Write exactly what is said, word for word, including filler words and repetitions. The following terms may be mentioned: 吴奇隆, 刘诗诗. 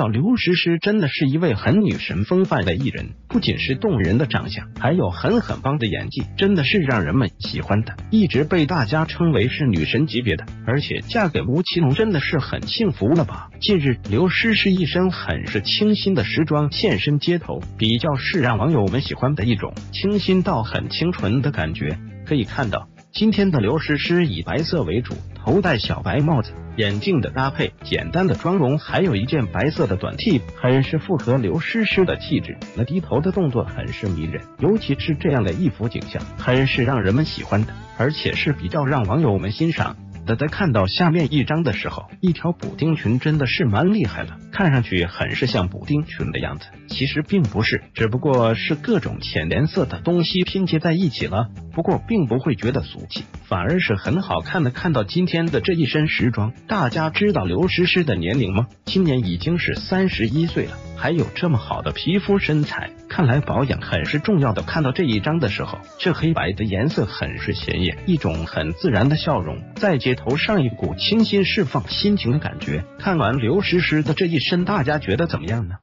到刘诗诗真的是一位很女神风范的艺人，不仅是动人的长相，还有很很棒的演技，真的是让人们喜欢的，一直被大家称为是女神级别的。而且嫁给吴奇隆真的是很幸福了吧？近日，刘诗诗一身很是清新的时装现身街头，比较是让网友们喜欢的一种清新到很清纯的感觉。可以看到，今天的刘诗诗以白色为主，头戴小白帽子。 眼镜的搭配，简单的妆容，还有一件白色的短 T， 很是符合刘诗诗的气质。那低头的动作很是迷人，尤其是这样的一幅景象，很是让人们喜欢的，而且是比较让网友们欣赏的。在看到下面一张的时候，一条补丁裙真的是蛮厉害了，看上去很是像补丁裙的样子，其实并不是，只不过是各种浅颜色的东西拼接在一起了。 不过并不会觉得俗气，反而是很好看的。看到今天的这一身时装，大家知道刘诗诗的年龄吗？今年已经是三十一岁了，还有这么好的皮肤身材，看来保养很是重要的。看到这一张的时候，这黑白的颜色很是显眼，一种很自然的笑容在街头上，一股清新释放心情的感觉。看完刘诗诗的这一身，大家觉得怎么样呢？